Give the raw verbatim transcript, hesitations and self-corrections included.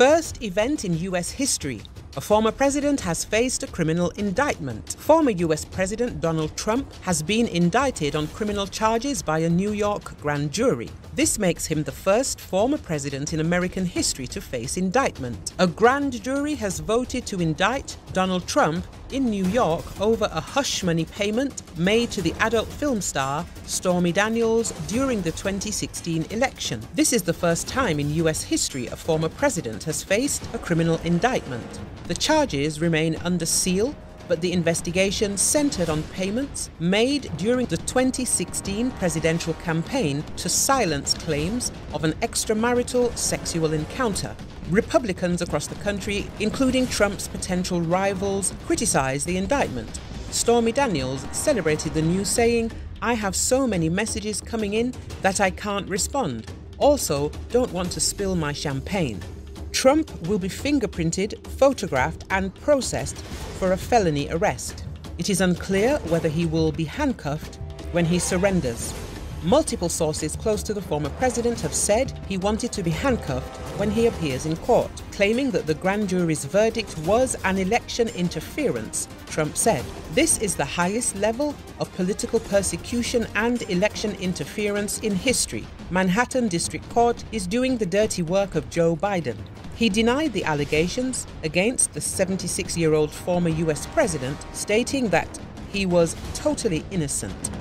First event in U S history. A former president has faced a criminal indictment. Former U S President Donald Trump has been indicted on criminal charges by a New York grand jury. This makes him the first former president in American history to face indictment. A grand jury has voted to indict Donald Trump in New York over a hush money payment made to the adult film star Stormy Daniels during the twenty sixteen election. This is the first time in U S history a former president has faced a criminal indictment. The charges remain under seal, but the investigation centered on payments made during the twenty sixteen presidential campaign to silence claims of an extramarital sexual encounter. Republicans across the country, including Trump's potential rivals, criticized the indictment. Stormy Daniels celebrated the news, saying, "I have so many messages coming in that I can't respond. Also, don't want to spill my champagne." Trump will be fingerprinted, photographed and processed for a felony arrest. It is unclear whether he will be handcuffed when he surrenders. Multiple sources close to the former president have said he wanted to be handcuffed when he appears in court, claiming that the grand jury's verdict was an election interference, Trump said. This is the highest level of political persecution and election interference in history. Manhattan District Court is doing the dirty work of Joe Biden. He denied the allegations against the seventy-six-year-old former U S president, stating that he was totally innocent.